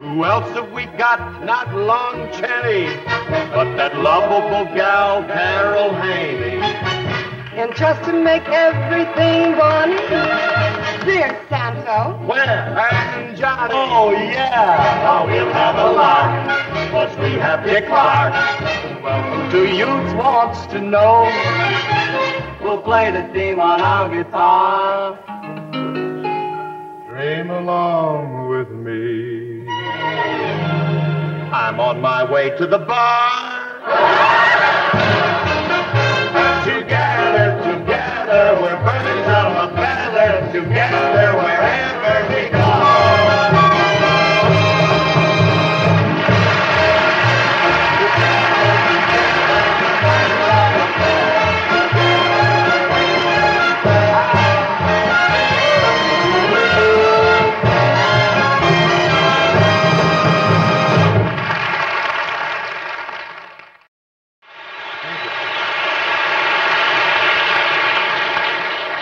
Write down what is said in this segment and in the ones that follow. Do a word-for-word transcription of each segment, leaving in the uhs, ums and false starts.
Who else have we got? Not Long Chaney, but that lovable gal, Carol Haney. And just to make everything one, there's Santo. Where? And Johnny. Oh, yeah. Oh, we'll have a lot, but we have Dick Clark. Welcome to Youth Wants to Know. We'll play the theme on our guitar. Dream along with me. I'm on my way to the bar. Together, together, we're birds of a feather. Together, wherever we go.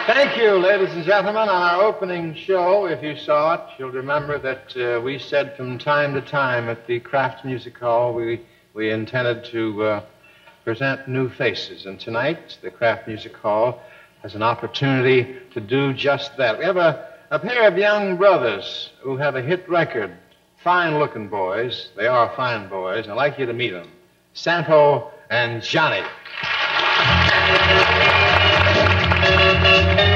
Thank you, ladies and gentlemen. On our opening show, if you saw it, you'll remember that uh, we said from time to time at the Kraft Music Hall we, we intended to uh, present new faces. And tonight, the Kraft Music Hall has an opportunity to do just that. We have a, a pair of young brothers who have a hit record. Fine-looking boys. They are fine boys. I'd like you to meet them. Santo and Johnny. Thank you.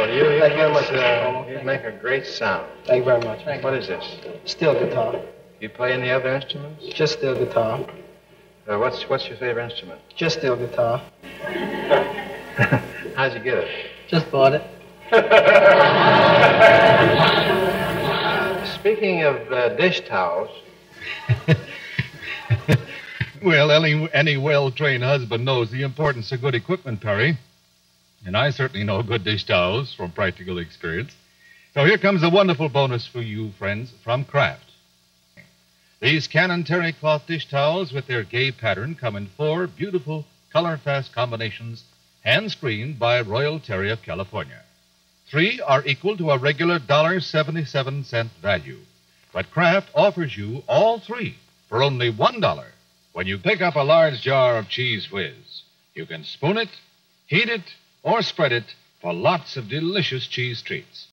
Well, you, you Thank you very much, uh, you make a great sound. Thank you very much. What is this? Steel guitar. You play any other instruments? Just steel guitar. Uh, what's what's your favorite instrument? Just steel guitar. How'd you get it? Just bought it. Speaking of uh, dish towels. Well, any, any well-trained husband knows the importance of good equipment, Perry. And I certainly know good dish towels from practical experience. So here comes a wonderful bonus for you, friends, from Kraft. These Cannon terry cloth dish towels with their gay pattern come in four beautiful, color-fast combinations, hand-screened by Royal Terry of California. Three are equal to a regular one dollar and seventy-seven cents value. But Kraft offers you all three for only one dollar. When you pick up a large jar of Cheez Whiz, you can spoon it, heat it, or spread it for lots of delicious cheese treats.